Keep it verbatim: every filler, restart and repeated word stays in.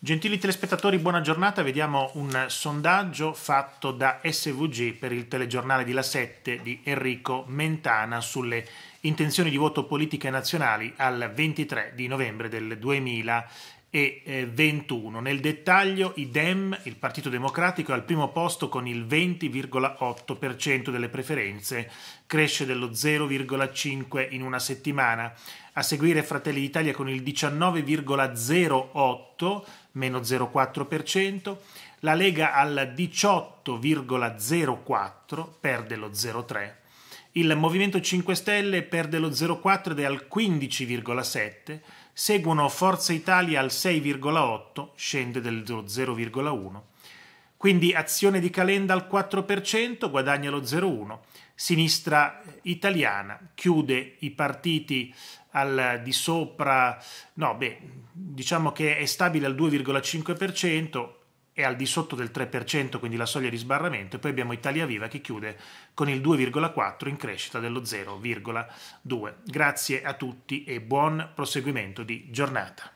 Gentili telespettatori, buona giornata. Vediamo un sondaggio fatto da S W G per il telegiornale di La sette di Enrico Mentana sulle intenzioni di voto politiche nazionali al ventitré di novembre del duemilaventuno. Nel dettaglio, i Dem, il Partito Democratico, è al primo posto con il venti virgola otto per cento delle preferenze, cresce dello zero virgola cinque in una settimana. A seguire Fratelli d'Italia con il diciannove virgola zero otto, meno zero virgola quattro per cento, la Lega al diciotto virgola zero quattro, perde lo zero virgola tre per cento, il Movimento cinque Stelle perde lo zero virgola quattro ed è al quindici virgola sette per cento, seguono Forza Italia al sei virgola otto, scende dello zero virgola uno. Quindi Azione di Calenda al quattro per cento, guadagna lo zero virgola uno. Sinistra Italiana chiude i partiti al di sopra, no, beh, diciamo che è stabile al due virgola cinque per cento, è al di sotto del tre per cento, quindi la soglia di sbarramento, e poi abbiamo Italia Viva che chiude con il due virgola quattro in crescita dello zero virgola due. Grazie a tutti e buon proseguimento di giornata.